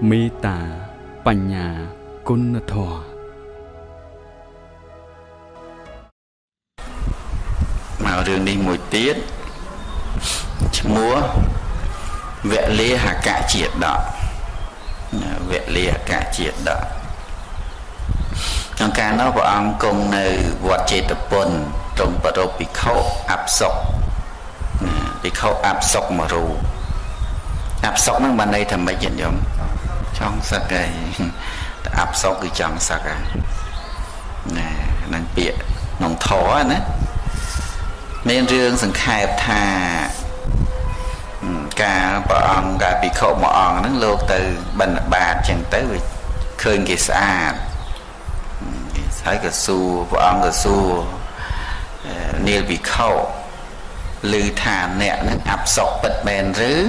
mi tà panya kunnathor. Màu rừng đi mùi tiết múa vẽ lê hạ cả triệt đó, vẽ lê hạ cả triệt đó. Trong ca nó của ông cùng nơi vọt chế tập bồn trong bà rô bị khâu áp sọc mà rù áp sọc nó bên đây thầm mấy chuyện giống trong sạc này áp sọc cái trong sạc này năng bịa nòng thó nữa nên riêng sừng khai thà cả bọn cả bị khâu mà òn nó lột từ bình bạt chẳng tới với khơi cái xa thấy cái xu bọn cái xu nên bị khâu lư thả nẹt nó áp sọc bật bền rứ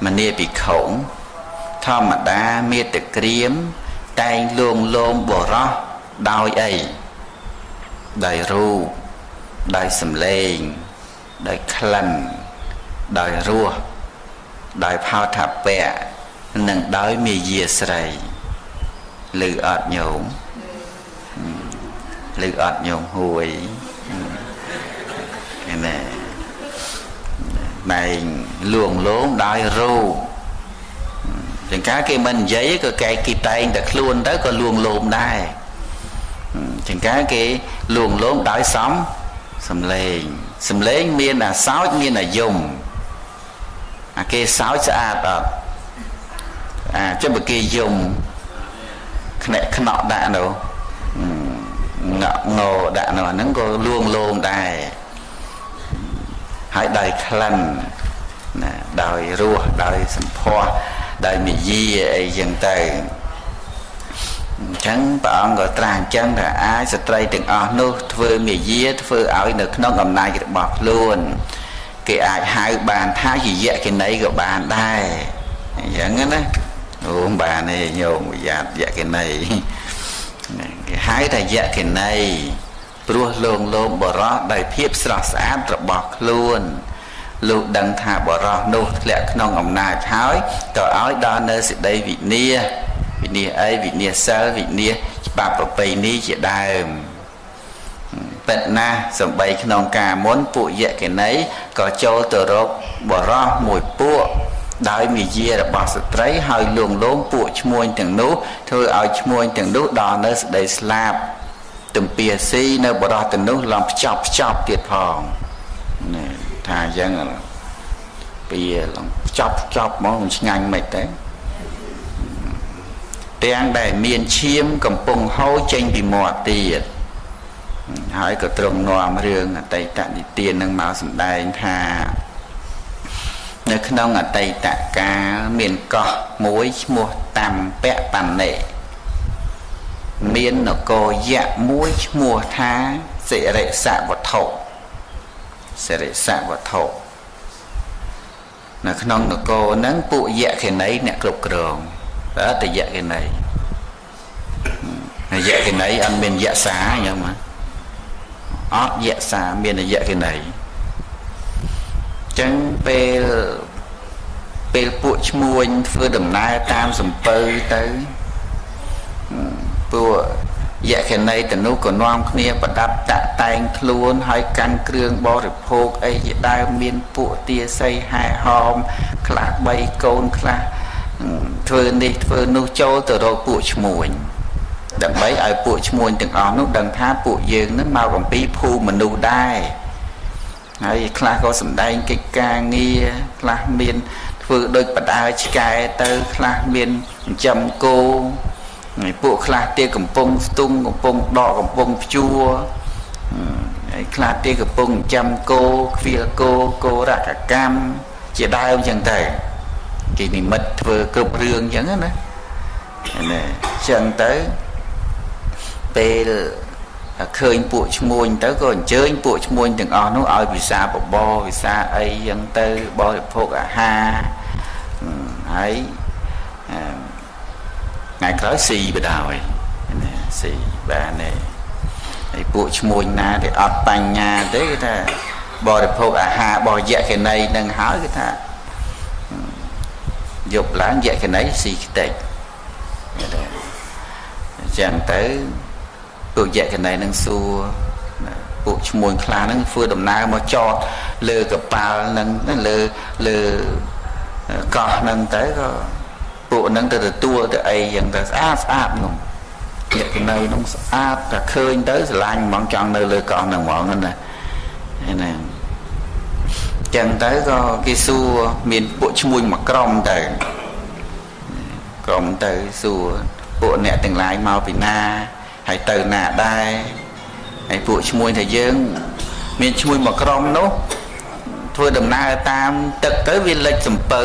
mà nè bị khẩu thò mà đá mê tự kiếm tay luôn luôn bỏ ra đau ấy đời ru đời sầm lên đời khăn đời rua đời phao thạp bẹ nâng đói mê dìa sợi lự ọt nhổm hồi này luồng lốn đai ru thì cá cái mình giấy cái cây tay đặt luôn tới còn luồng lồn đây thì cá cái luồng lốn đai sóng sầm lên miên là sáu miên là dùng à cái sáu sẽ à cho một cái dùng này nọ đã đâu ngọ đã nó có luồng lồn đây hãy đời khăn đời rùa đời sâm pho đời mì di dân tây chẳng bọn gọi tràn chân là ai sẽ trai từng áo nước vừa mì di vừa áo nước nó ngầm này được bọc luôn cái ai hai bàn thái gì vậy cái nấy của bàn đây dẫn đó uống bà này nhiều người dạt dạ cái này cái hái là dạ cái này rùa lồn lồn bỏ ra đầy phiếp sọ sát rồi bọc luôn lụt đằng thả bỏ ra nụ lẹ nông ổng nài thói tỏ áo đó nơi sẽ đây vị nia ấy vị nia sơ vị nia bà bà bầy ni chị đài bật na xong bầy nông cà muốn phụ dạ cái nấy có châu tờ rốt bỏ ra mùi bụa đói mì dìa là bọc sẽ trấy hơi lồn lồn bụa chmua từng nút thôi áo chmua từng nút đó nơi sẽ đây slap từng bia xí nơi bỏ ra từng lúc làm chọc chọc tiệt phòng thà dân là bia làm chọc chọc món ngành mệt đấy tiếng đại miền chiêm cầm bông hấu tranh bị mò tiệt hỏi cả trồng nòm riêng ở tây tạng đi tiền đang máu sầm đài thà nơi khăn đông ở tây tạng cá miền cỏ muối mua tằm bẹ tằm nệ miên nó có dạ mũi mùa tháng sẽ rễ xạ vào thổ nó không nó có nắng bụi dạ cái nấy nè cực rồng đó thì dạ cái này ăn miền dạ xá nhưng mà ót dạ xá miền là dạ cái này chẳng bê bụi mua phơi đầm nai tam sầm pơ tới vừa dạ cái này từ nút của non kia và đắp tạ tay luôn hỏi căn cương bò được hộp ấy đai miên phụ tia xây hai hôm khạc bay côn khạc thường đi vừa nô châu từ đầu phụ mùi đằng bấy ai phụ mùi từng áo nút đằng tháp phụ dương nó mau bằng bí phu mà nụ đai ấy khạc có sầm đai cái ca nghe khạc miên vừa đôi bật ai cái tới khạc miên chầm cô người bộ khla tia cầm bông tung cầm bông đỏ cầm bông chua khla tia cầm bông chăm cô phía cô ra cả cam chỉ đai ông chẳng thầy Cái này mất vừa cướp rương chẳng á nè. Chẳng tới bê khơi anh bụi chung môn tới còn chơi anh bụi chung môn từng ổ nó ôi vì xa bỏ bò vì xa ấy dân tư bò được phô cả ha ấy ngài có xì bà đào ấy xì bà này bụi chung môn nà thì ọt bành nhà tới cái ta bò được phô cả ha bò dạy cái này nâng hỏi cái ta dục láng dạy cái này xì cái tệ chẳng tới bộ dạy cái này nâng xua bộ chung môn khá nâng phương đồng nào mà cho lơ gặp bà nâng lơ có nâng tới bộ nâng tới tua tới ấy dân tới áp nông dạy cái này nông áp là khơi tới lành bọn chọn nơi lơ con nâng bọn nâng nè chẳng tới có cái xua miền bộ chung môn mà crom tới xua bộ nẹ từng lái mau bị na hãy từ nạ đai hãy bụi chung môi thầy dương mình chung môi mà không nó thôi đầm na tam tật tới vì lệch xâm phớ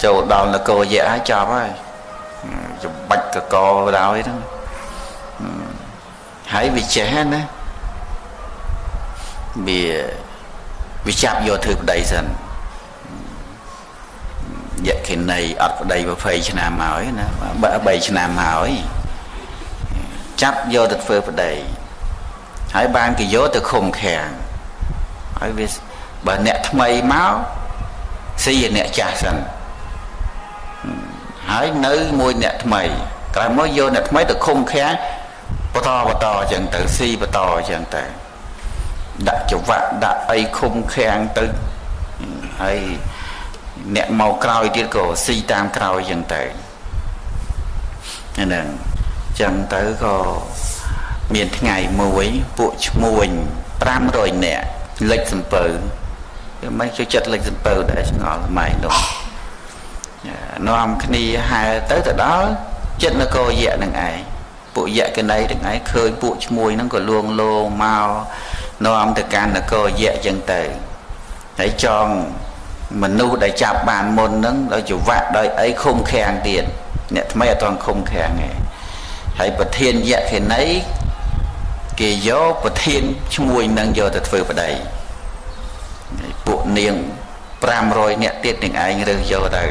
chỗ đòn là cô dẹ hái chọp ấy bạch cả cô đào ấy đó hãy vì trẻ nữa vì chạp vô thực đầy dần dẹ cái này ọt đầy và phê cho nam hỏi nữa bày cho nam hỏi chấp vô được phơi vào đây, hãy ban cái gió từ khom khèn, hãy biết bà nẹt thay máu, xây dựng nẹt trà sần, hãy nới môi nẹt thay, cái mới vô nẹt thay từ khom khèn, bò to chẳng từ xây bò to chẳng từ, đặt chỗ vặt đặt ấy khom khèn từ, hay nẹt màu cào đi cổ xây tam cào chẳng từ, nên chẳng tới có miền ngày muối bụi muôn pram rồi nè lệch dần bờ mấy cái chất lệch dần bờ để ngỏ là mày đúng nòm cái này hai tới từ đó chất nó cô dẹ đằng ấy bụi dẹ cái này đằng ấy khơi bụi muối nó còn luồng lô mau nòm từ can là cô dẹ chân tề hãy cho mình nu để chạp bàn môn nó đôi chủ vạn đôi ấy không khen tiền nè mấy toàn không khen này thầy bậc thiên dạ khi nấy kỳ gió bậc thiên chui nâng giờ thật vừa vào đây bộ niềng pram rồi nẹt tiết những ai rồi giờ đây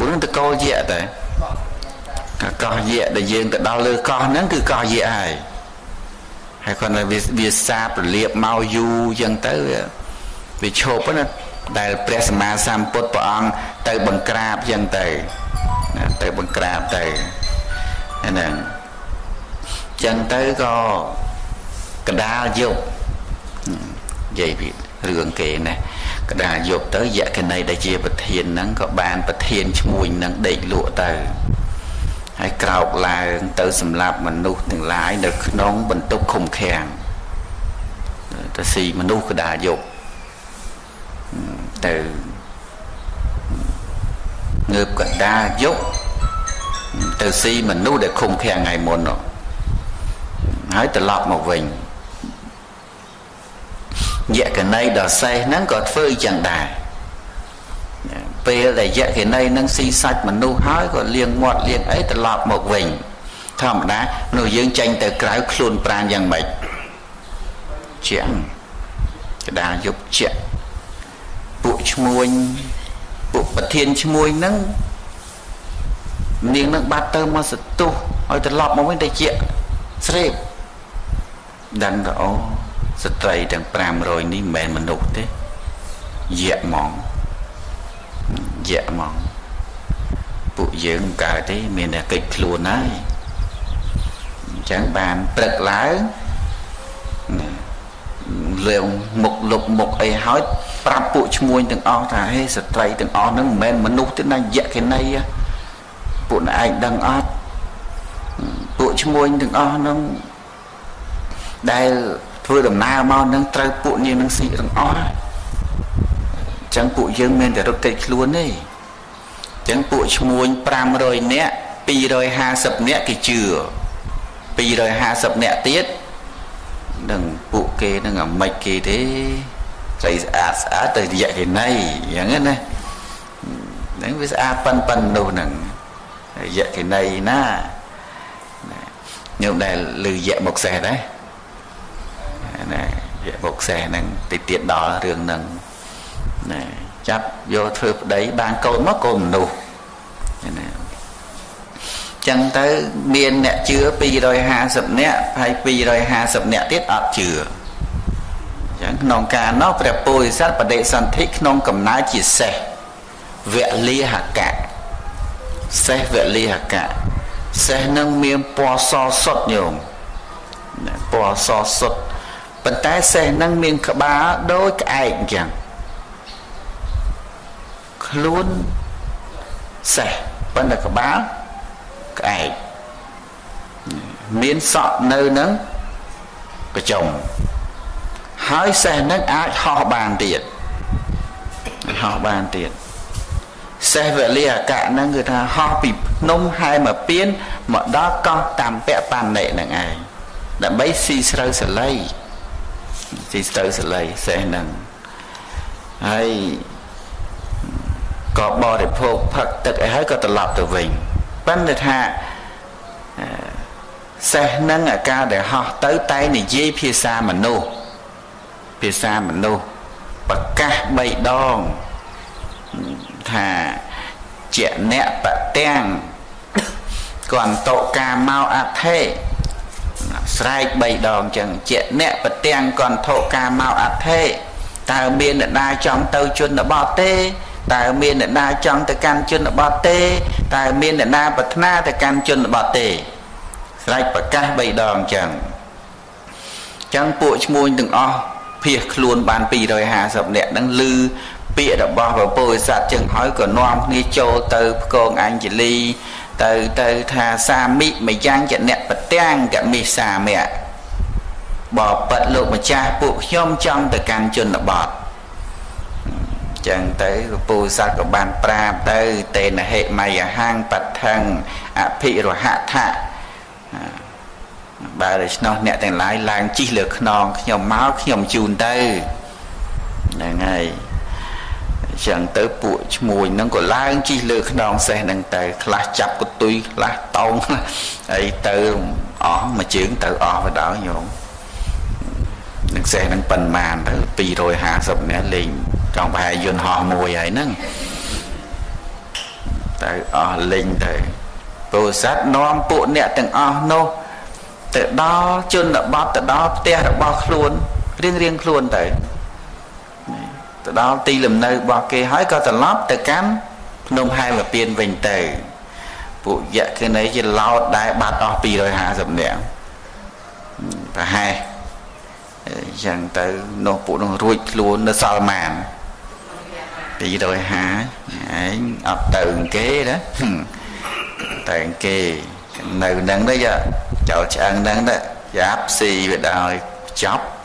bộ nó tự cố dẹ đấy có dẹ để dường tự đau lơ con nó cứ có dẹ hài hay còn là vì sạp liệp mau du dân tới vì chộp á đại Prasma Samput bộ ăn tới bằng crab dân tới tới bằng crab tới nên chẳng tới có cái đa dục vậy vì rường kề này cái đa dục tới dạ cái này để chia bậc thiền nắng có bàn bậc thiền mùi nắng đầy lụa tới hay cào là tới sầm lạp mình nuốt từng lái được nón bình túc không khèn ta xì mình nuốt cái đa dục từ ngược còn đa dốc từ si mình nuôi để khung khe ngày muộn rồi hãy tự lọc một mình dạ cái này đó say nắng còn phơi chẳng đài về là dạ cái này nắng si sạch mình nuôi hói còn liền ngọt liền ấy tự lọc một mình thầm đá nuôi dưỡng tranh từ cái khuôn pran rằng mệt chén đa dốc chén bụi mùi bụi bật thiên mùi nắng niềng nắng bát tơ mà sụt tu hỏi từ lọc một mình đại chuyện sếp đàn đó sụt trai đàn pram rồi ní mền mình đục thế dẹ mỏng bụi dưỡng cả thế mình là kịch luôn ấy chẳng bàn bật lái liệu mục lục mục ấy hỏi pram bụi mùi từng o thà hay sụt trai từng o nó mền mình đục thế này dẹ cái này bụi anh đang ót bụi cho môi đừng o nó đây thôi đầm na mau nâng trai bụi như nâng xị đừng o chẳng bụi dương men để rút tay luôn đấy chẳng bụi cho môi pram rồi nè pi rồi ha sập nè kì chừa pi rồi ha sập nè tiết đừng bụi kê đừng ở mạch kì thế chạy à từ dạy thế này giống thế này đến với a pan pan đâu nằng dạ cái này na nhưng đây lừa dạ một xe đấy này dạ một xe nè tiện đó đường nè này chắp vô thưa đấy bàn câu mất cồn đủ chẳng tới miền nè chưa pi rồi hà sập nè hay pi rồi hà sập nè tiết ọt chừa chẳng non ca nó phải bôi sát và để san thích non cầm ná chỉ xe vẽ lia hạt cả xe vệ ly hạt cả xe nâng miếng po so sót nhiều po so sót vận tải xe nâng miếng cả ba đôi cái ảnh chẳng luôn xe vẫn là cả ba cái ảnh miếng sọt nơi nâng cái chồng hai xe nâng ai họ bàn tiền xe về lia cả năng người ta ho bịp nông hay mà biến mà đó con tạm vẽ bàn này là ngày đã mấy xì sờ lây xe nâng hay có bò để phô phật tất cả hết có tự lọc tự mình vấn đề hạ xe nâng ở ca để ho tới tay này dây phía xa mà nô và ca bày đòn thà trẻ nẹ bạc teng còn tậu ca mau à thế sai bày đòn chẳng trẻ nẹ bạc teng còn thọ ca mau à thế ta miên đã đa trong tàu chun đã bỏ tê ta miên đã đa trong tàu can chun đã bỏ tê ta miên đã đa bạc na tàu can chun đã bỏ tê sai bạc ca bày đòn chẳng bụi môi đừng o việc luôn bàn pì rồi hà sập nẹ đang lư bịa đã bỏ vào bôi sạch chừng hỏi của non nghe châu từ con anh chị ly từ thà xa mỹ mày giang chị nẹt bật tang cả mì xà mẹ bỏ bật lộ mà cha buộc nhôm trong từ càng chân là bọt chẳng tới bôi sạch của bàn pra tới tên là hệ mày ở hang bật thằng pị rồi hạ thạ bà để nó nẹt thành lái làng chi lực non nhôm máu nhôm chùn tới là ngày chẳng tới bụi mùi nó có lang chi lừa đòn xe đang tới lá chập của tôi lá tông ấy từ ó mà chuyển từ ó và đảo nhộn đang xe đang bần màn từ pi rồi hạ sập nè liền trong bài dồn họ mùi ấy nè từ ó lên từ bồ sát non bụi nè từng ó nô từ đó chân đã bóp từ đó te đã bóp luôn riêng luôn tới từ đó ti lầm nơi bỏ kia hỏi có từ lót từ cám nôm hai mà tiền vành từ vụ dạ cái này chỉ lo đại bát o pi rồi hạ dầm nẹn và hai rằng tới nô phụ nô ruột luôn nó sao màn pi rồi hạ ập từ kế đó từ kế nơi đang đấy giờ chậu chăn đang đấy giáp xì về đời chóp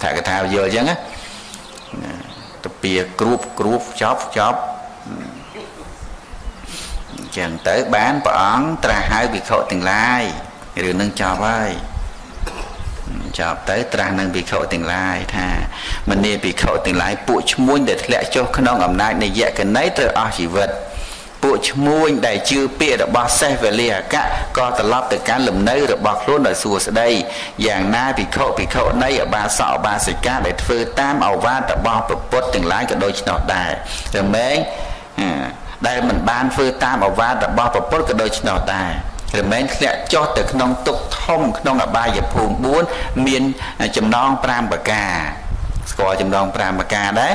thả cái thao vừa chăng á tập bìa group chóp chẳng tới bán bóng tra hai bị khổ tình lai rồi nâng cho vơi chọc tới tra nâng bị khổ tình lai tha mình đi bị khổ tình lai bụi muôn để lẽ cho con ông ẩm này này dạy cái nấy từ ở chỉ vật bụi muôn đầy chưa bịa đã bỏ xe về lìa cả có từ lót từ cá lùm nấy được bọc luôn ở xùa ở đây dạng na bị khổ nấy ở ba sọ ba sợi cá để phơi tam ảo va đã bỏ bột bột tình lai cả đôi nọ đài rồi mấy đây mình ban phơi tam ảo va đã bỏ bột bột cả đôi nọ đài rồi mấy lẽ cho từ con tục thông con ở ba giờ phùng bốn miền chấm non pram bạc cà coi chấm non pram bạc cà đấy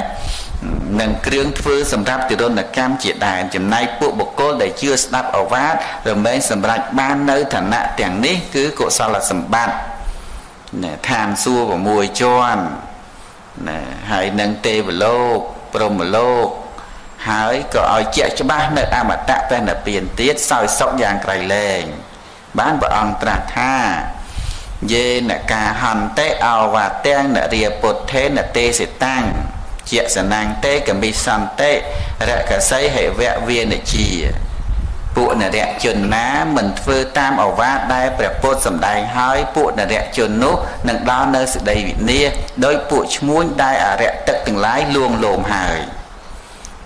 nâng kêu phư sầm rạp từ đôn là cam chỉ đài chấm nay bộ bọc cô để chưa snap ở vát rồi mấy sầm rạp ban nơi thằng nạ tiền đấy cứ cổ sao là sầm ban nè than xua và mùi tròn nè hãy nâng tê vào lô prom vào lô hãy có ai chạy cho ba nơi à mà tạ tên là tiền tiết soi sóc vàng cày lên bán vào ông trà tha dê nè cà hòn té ao và ten nè rìa bột thế nè tê sẽ tăng chia sẻ năng tế cầm bị sàn tế lại cả xây hệ vẽ viên để chỉ bộ là đẹp chuẩn ná mình phơ tam ở vát đây đẹp bột sầm đài hói bộ là đẹp chuẩn nốt nâng đo nơi sự đầy vị nia đôi bộ muốn đai à đẹp tất từng lái luôn lồm hài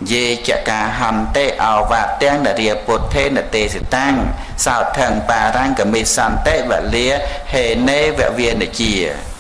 dê chả cả hầm tế ở và tên là đẹp bột thế là tê sự tăng sao thần bà răng cầm bị sàn tế và lia hệ nê vẽ viên để chỉ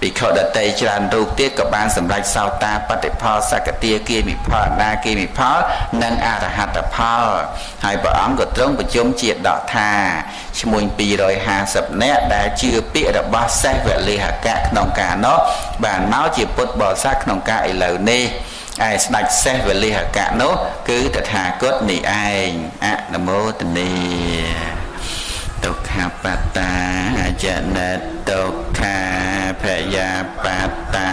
bị khởi đợt tây tràn đầu tiết các bạn sầm rạch sao ta bắt để phò sa cả tia kia bị phò na kia bị phò nâng a là hạt là phò hai vợ ông của trông và chống triệt đỏ thà muôn pi rồi hà sập nét đã chưa bịa đã bao sai về lì hạt cạn nòng cả nó bản máu chỉ bớt bỏ xác nòng cãi lầu nê ai đặt xe về lì hạt cạn nó cứ thật hà cốt nỉ ai ạ là mô tình đi tục hạt bát ta chân đất tục kha phải gia bát ta